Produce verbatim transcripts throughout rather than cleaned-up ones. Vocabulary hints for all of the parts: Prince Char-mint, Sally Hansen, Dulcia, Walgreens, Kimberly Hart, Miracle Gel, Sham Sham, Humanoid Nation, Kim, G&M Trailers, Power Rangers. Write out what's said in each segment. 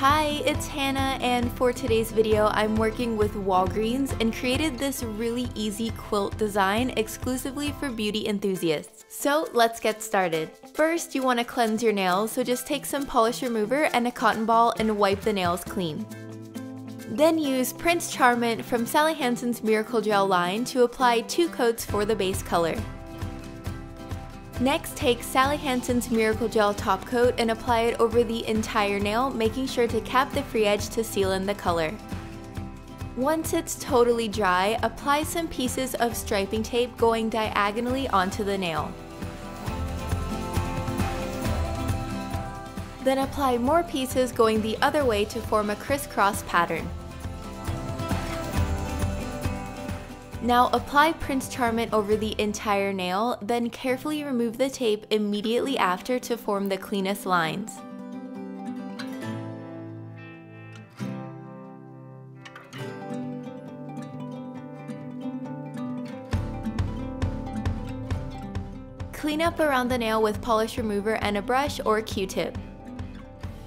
Hi, it's Hannah, and for today's video I'm working with Walgreens and created this really easy quilt design exclusively for beauty enthusiasts. So let's get started. First, you want to cleanse your nails, so just take some polish remover and a cotton ball and wipe the nails clean. Then use Prince Char-mint from Sally Hansen's Miracle Gel line to apply two coats for the base color. Next, take Sally Hansen's Miracle Gel top coat and apply it over the entire nail, making sure to cap the free edge to seal in the color. Once it's totally dry, apply some pieces of striping tape going diagonally onto the nail. Then apply more pieces going the other way to form a crisscross pattern. Now apply Prince Char-mint over the entire nail, then carefully remove the tape immediately after to form the cleanest lines. Clean up around the nail with polish remover and a brush or Q-tip.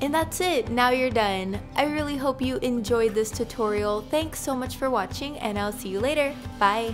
And that's it, now you're done. I really hope you enjoyed this tutorial. Thanks so much for watching, and I'll see you later. Bye!